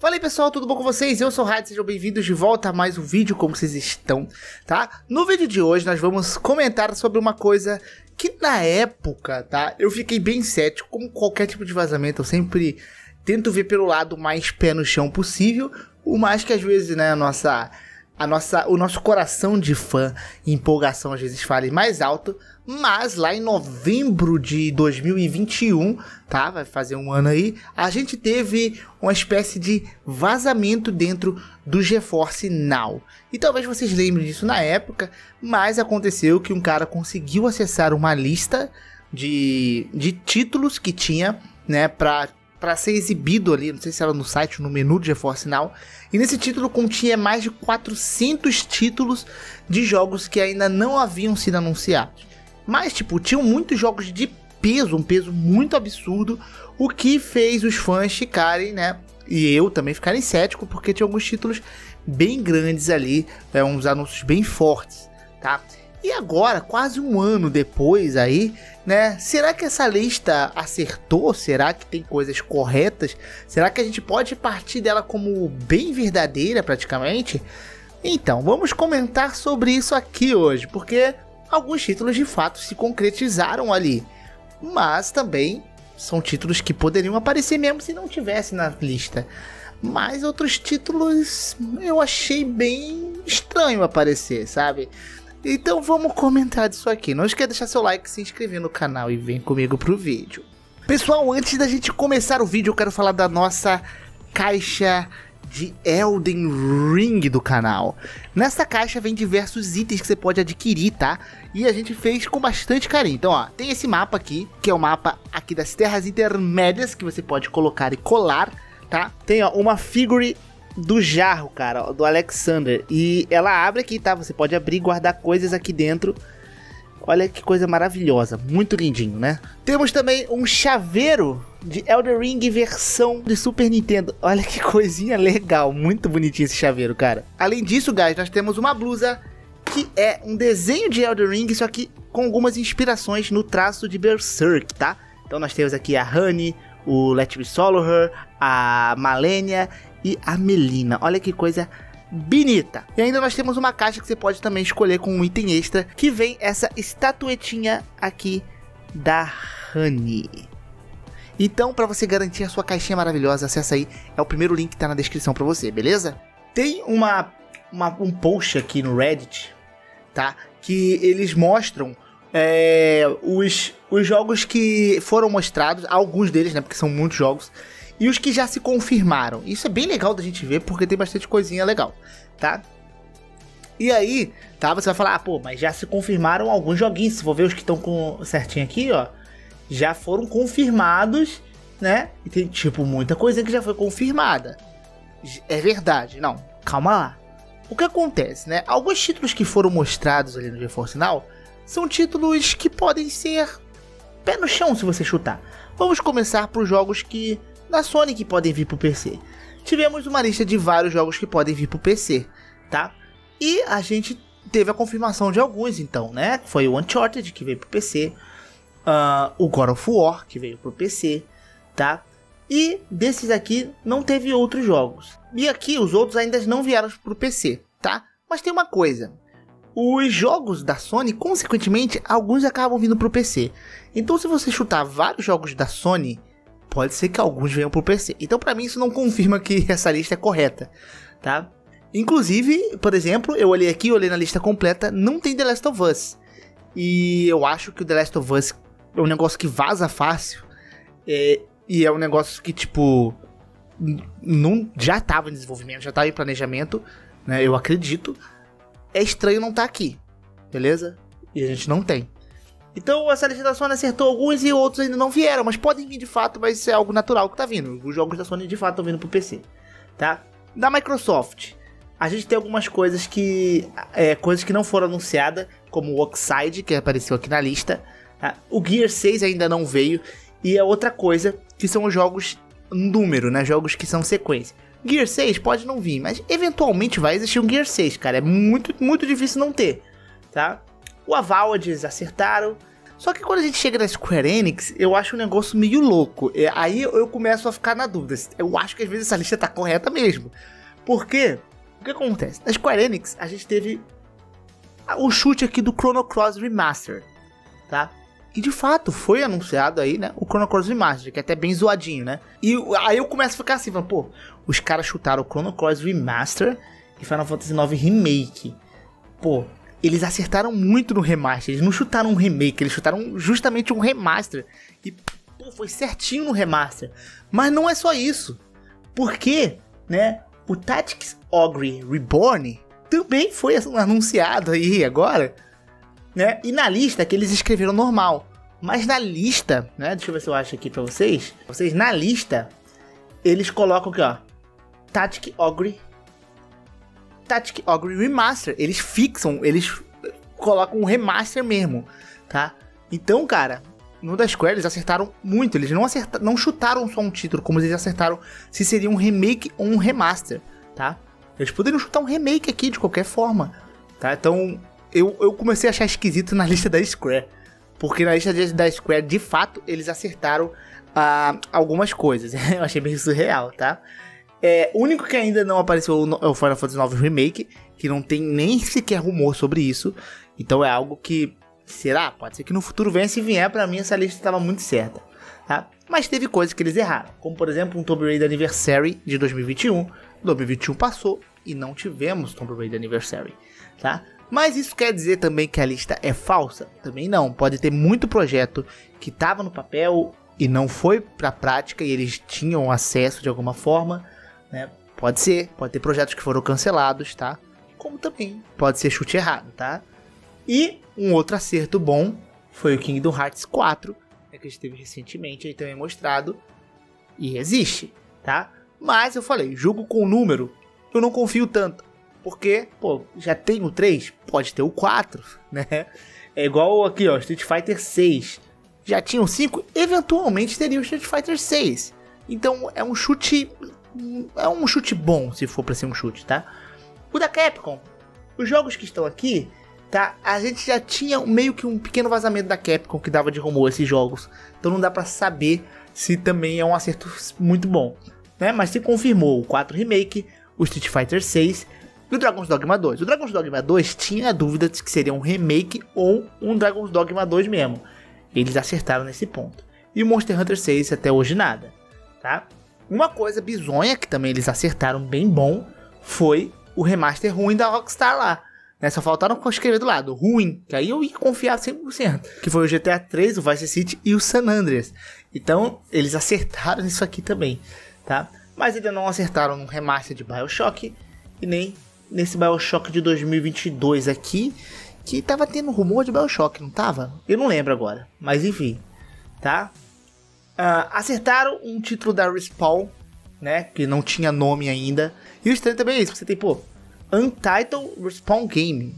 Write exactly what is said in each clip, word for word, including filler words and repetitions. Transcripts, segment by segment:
Fala aí pessoal, tudo bom com vocês? Eu sou o Ranni, sejam bem-vindos de volta a mais um vídeo, como vocês estão, tá? No vídeo de hoje nós vamos comentar sobre uma coisa que na época, tá? Eu fiquei bem cético, como qualquer tipo de vazamento, eu sempre tento ver pelo lado mais pé no chão possível, o mais que às vezes, né, a nossa, a nossa, o nosso coração de fã e empolgação às vezes fale mais alto, mas lá em novembro de dois mil e vinte e um, tá, vai fazer um ano aí, a gente teve uma espécie de vazamento dentro do GeForce Now. E talvez vocês lembrem disso na época, mas aconteceu que um cara conseguiu acessar uma lista de, de títulos que tinha, né, pra... para ser exibido ali, não sei se era no site ou no menu do GeForce Now, e nesse título continha mais de quatrocentos títulos de jogos que ainda não haviam sido anunciados, mas tipo, tinham muitos jogos de peso, um peso muito absurdo, o que fez os fãs ficarem, né, e eu também ficarem cético, porque tinha alguns títulos bem grandes ali, né, uns anúncios bem fortes, tá? E agora, quase um ano depois aí, né, será que essa lista acertou? Será que tem coisas corretas? Será que a gente pode partir dela como bem verdadeira praticamente? Então, vamos comentar sobre isso aqui hoje, porque alguns títulos de fato se concretizaram ali, mas também são títulos que poderiam aparecer mesmo se não tivesse na lista. Mas outros títulos eu achei bem estranho aparecer, sabe? Então vamos comentar disso aqui, não esqueça de deixar seu like, se inscrever no canal e vem comigo pro vídeo. Pessoal, antes da gente começar o vídeo eu quero falar da nossa caixa de Elden Ring do canal. Nessa caixa vem diversos itens que você pode adquirir, tá? E a gente fez com bastante carinho. Então ó, tem esse mapa aqui, que é o mapa aqui das Terras Intermédias, que você pode colocar e colar, tá? Tem ó, uma figure do jarro, cara, ó, do Alexander, e ela abre aqui, tá? Você pode abrir e guardar coisas aqui dentro. Olha que coisa maravilhosa, muito lindinho, né? Temos também um chaveiro de Elden Ring versão de Super Nintendo. Olha que coisinha legal, muito bonitinho esse chaveiro, cara. Além disso, guys, nós temos uma blusa que é um desenho de Elden Ring, só que com algumas inspirações no traço de Berserk, tá? Então nós temos aqui a Honey, o Let Me Solo Her, a Malenia e a Melina, olha que coisa bonita. E ainda nós temos uma caixa que você pode também escolher com um item extra, que vem essa estatuetinha aqui da Honey. Então, para você garantir a sua caixinha maravilhosa, acessa aí, é o primeiro link que tá na descrição para você, beleza? Tem uma, uma, um post aqui no Reddit, tá? Que eles mostram é, os, os jogos que foram mostrados, alguns deles, né? Porque são muitos jogos. E os que já se confirmaram. Isso é bem legal da gente ver, porque tem bastante coisinha legal, tá? E aí, tá? Você vai falar, ah, pô, mas já se confirmaram alguns joguinhos. Se for ver os que estão com certinho aqui, ó, já foram confirmados, né? E tem, tipo, muita coisa que já foi confirmada. É verdade. Não, calma lá. O que acontece, né? Alguns títulos que foram mostrados ali no GeForce Now são títulos que podem ser pé no chão, se você chutar. Vamos começar por jogos que... da Sony que podem vir pro P C. Tivemos uma lista de vários jogos que podem vir pro P C, tá? E a gente teve a confirmação de alguns, então, né? Foi o Uncharted que veio pro P C, uh, o God of War que veio pro P C, tá? E desses aqui não teve outros jogos. E aqui os outros ainda não vieram pro P C, tá? Mas tem uma coisa. Os jogos da Sony, consequentemente, alguns acabam vindo pro P C. Então se você chutar vários jogos da Sony... pode ser que alguns venham pro P C. Então pra mim isso não confirma que essa lista é correta, tá? Inclusive, por exemplo, eu olhei aqui, olhei na lista completa, não tem The Last of Us. E eu acho que o The Last of Us é um negócio que vaza fácil. É, e é um negócio que, tipo, não, já tava em desenvolvimento, já tava em planejamento, né? Eu acredito. É estranho não tá aqui, beleza? E a gente não tem. Então essa lista da Sony acertou alguns e outros ainda não vieram, mas podem vir de fato, mas é algo natural que tá vindo. Os jogos da Sony de fato estão vindo pro P C, tá? Da Microsoft, a gente tem algumas coisas que... é, coisas que não foram anunciadas, como o Oxide, que apareceu aqui na lista, tá? O Gear seis ainda não veio, e a outra coisa, que são os jogos número, né? Jogos que são sequência. Gear seis pode não vir, mas eventualmente vai existir um Gear seis, cara. É muito, muito difícil não ter, tá? O Avowed eles acertaram. Só que quando a gente chega na Square Enix, eu acho um negócio meio louco. É, aí eu começo a ficar na dúvida. Eu acho que às vezes essa lista tá correta mesmo. Por quê? O que acontece? Na Square Enix, a gente teve o chute aqui do Chrono Cross Remastered, tá? E de fato, foi anunciado aí, né, o Chrono Cross Remastered, que é até bem zoadinho, né? E aí eu começo a ficar assim, falando, pô, os caras chutaram o Chrono Cross Remastered e Final Fantasy nove Remake. Pô, eles acertaram muito no remaster, eles não chutaram um remake, eles chutaram justamente um remaster. E, pô, foi certinho no remaster. Mas não é só isso, porque, né, o Tactics Ogre Reborn também foi anunciado aí agora, né? E na lista que eles escreveram normal, mas na lista, né? Deixa eu ver se eu acho aqui pra vocês. Vocês na lista, eles colocam aqui, ó, Tactics Ogre, Tactics Ogre Remaster. Eles fixam, eles colocam um remaster mesmo, tá? Então, cara, no da Square eles acertaram muito. Eles não acertaram, não chutaram só um título, como eles acertaram se seria um remake ou um remaster, tá? Eles poderiam chutar um remake aqui de qualquer forma, tá? Então, eu, eu comecei a achar esquisito na lista da Square. Porque na lista da Square, de fato, eles acertaram ah, algumas coisas. Eu achei meio surreal, tá? É, o único que ainda não apareceu é o Final Fantasy nove Remake, que não tem nem sequer rumor sobre isso. Então é algo que, será? Pode ser que no futuro venha. Se vier, pra mim essa lista estava muito certa, tá? Mas teve coisas que eles erraram, como por exemplo um Tomb Raider Anniversary de dois mil e vinte e um. dois mil e vinte e um passou e não tivemos Tomb Raider Anniversary, tá? Mas isso quer dizer também que a lista é falsa? Também não, pode ter muito projeto que estava no papel e não foi pra prática e eles tinham acesso de alguma forma, né? Pode ser, pode ter projetos que foram cancelados, tá? Como também pode ser chute errado, tá? E um outro acerto bom foi o Kingdom Hearts quatro, né, que a gente teve recentemente aí também mostrado e existe, tá? Mas eu falei, jogo com número, eu não confio tanto, porque, pô, já tem o três, pode ter o quatro, né? É igual aqui, ó, Street Fighter seis, já tinha o cinco, eventualmente teria o Street Fighter seis. Então é um chute, é um chute bom, se for pra ser um chute, tá? O da Capcom, os jogos que estão aqui, tá? A gente já tinha meio que um pequeno vazamento da Capcom que dava de rumor esses jogos, então não dá pra saber se também é um acerto muito bom. Né? Mas se confirmou o quatro Remake, o Street Fighter seis e o Dragon's Dogma dois. O Dragon's Dogma dois tinha a dúvida de que seria um remake ou um Dragon's Dogma dois mesmo. Eles acertaram nesse ponto. E o Monster Hunter seis até hoje nada, tá? Uma coisa bizonha que também eles acertaram bem bom foi o remaster ruim da Rockstar lá, né? Só faltaram escrever do lado, ruim, que aí eu ia confiar cem por cento. Que foi o G T A três, o Vice City e o San Andreas. Então eles acertaram isso aqui também, tá? Mas ainda não acertaram no remaster de BioShock e nem nesse BioShock de dois mil e vinte e dois aqui, que tava tendo rumor de BioShock, não tava? Eu não lembro agora, mas enfim, tá? Uh, acertaram um título da Respawn, né, que não tinha nome ainda. E o estranho também é isso, você tem, pô, Untitled Respawn Game.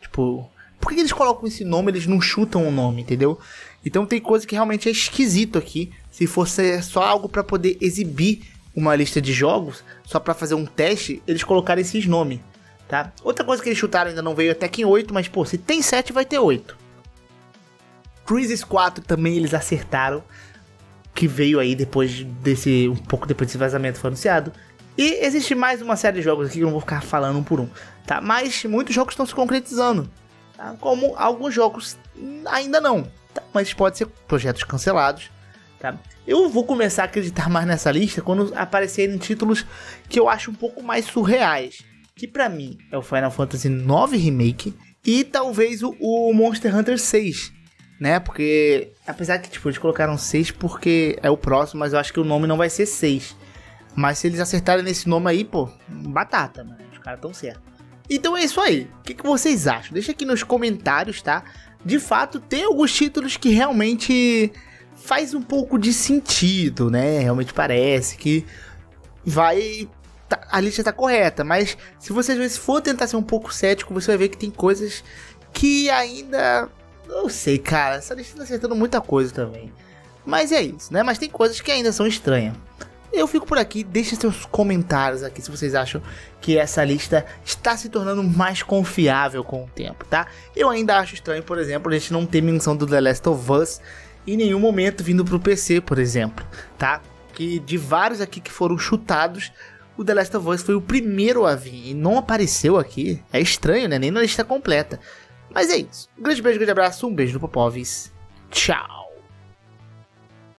Tipo, por que eles colocam esse nome, eles não chutam o nome, entendeu? Então tem coisa que realmente é esquisito aqui. Se fosse só algo para poder exibir uma lista de jogos, só para fazer um teste, eles colocaram esses nomes, tá? Outra coisa que eles chutaram ainda não veio até que em oito, mas pô, se tem sete, vai ter oito. Crisis quatro também eles acertaram, que veio aí depois desse, um pouco depois desse vazamento foi anunciado. E existe mais uma série de jogos aqui que eu não vou ficar falando um por um, tá? Mas muitos jogos estão se concretizando, tá? Como alguns jogos ainda não, tá? Mas pode ser projetos cancelados. Tá? Eu vou começar a acreditar mais nessa lista quando aparecerem títulos que eu acho um pouco mais surreais, que pra mim é o Final Fantasy nove Remake e talvez o, o Monster Hunter seis, né? Porque, apesar que tipo, eles colocaram seis porque é o próximo, mas eu acho que o nome não vai ser seis. Mas se eles acertarem nesse nome aí, pô, batata, mano, os caras tão certos. Então é isso aí, o que, que vocês acham? Deixa aqui nos comentários, tá? De fato, tem alguns títulos que realmente faz um pouco de sentido, né? Realmente parece que vai, tá, a lista tá correta, mas se você às vezes for tentar ser um pouco cético, você vai ver que tem coisas que ainda, não sei, cara, essa lista tá acertando muita coisa também. Mas é isso, né? Mas tem coisas que ainda são estranhas. Eu fico por aqui, deixem seus comentários aqui se vocês acham que essa lista está se tornando mais confiável com o tempo, tá? Eu ainda acho estranho, por exemplo, a gente não ter menção do The Last of Us em nenhum momento vindo para o P C, por exemplo, tá? Que de vários aqui que foram chutados, o The Last of Us foi o primeiro a vir e não apareceu aqui. É estranho, né? Nem na lista completa. Mas é isso. Um grande beijo, grande abraço, um beijo no Popovis. Tchau!